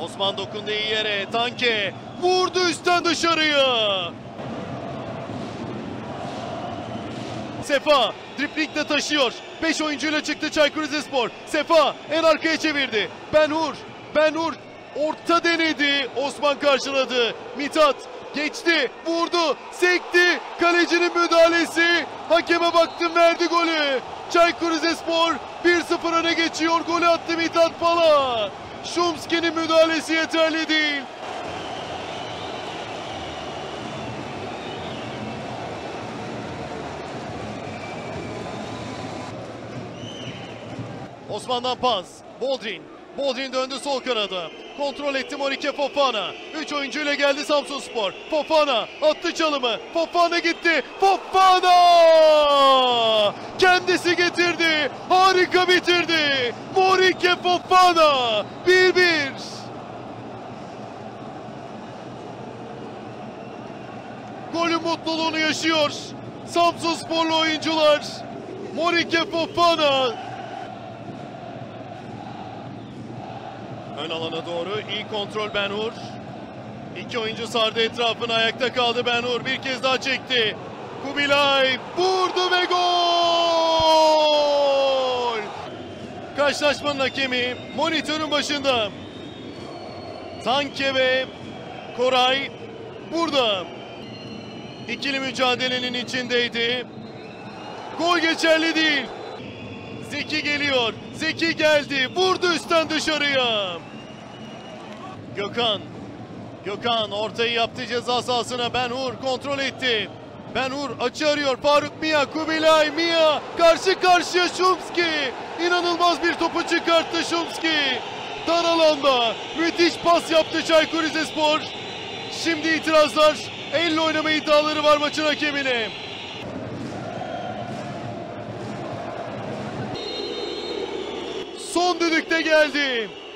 Osman dokundu iyi yere. Tanke vurdu üstten dışarıya. Sefa driplikle taşıyor. 5 oyuncuyla çıktı Çaykur Rizespor. Sefa en arkaya çevirdi. Benhur orta denedi. Osman karşıladı. Mithat geçti, vurdu, sekti. Kalecinin müdahalesi. Hakeme baktım, verdi golü. Çaykur Rizespor 1-0 öne geçiyor. Golü attı Mithat Pala. Şumski'nin müdahalesi yeterli değil. Osman'dan pas. Boldrin döndü sol kanada. Kontrol etti Moryke Fofana. 3 oyuncuyla geldi Samsunspor. Fofana attı çalımı. Fofana gitti. Fofana! Kendisi getirdi. Harika bitirdi. Moryke Fofana 1-1. Golün mutluluğunu yaşıyor Samsunsporlu oyuncular. Moryke Fofana ön alana doğru iyi kontrol Benhur. 2 oyuncu sardı etrafını, ayakta kaldı Benhur. Bir kez daha çekti. Kubilay vurdu ve gol! Karşılaşmanın hakemi monitörün başında. Tanke ve Koray burada. İkili mücadelenin içindeydi. Gol geçerli değil. Zeki geliyor. Zeki geldi. Vurdu üstten dışarıya. Gökhan ortayı yaptı ceza sahasına. Benhur kontrol etti. Benhur açı arıyor. Farut, Mia. Karşı karşıya Şumski. İnanılmaz bir topu çıkarttı Şumski. Dar alanda müthiş pas yaptı Çaykur Rizespor. Şimdi itirazlar. Elle oynama iddiaları var maçın hakemine. Son düdükte geldi.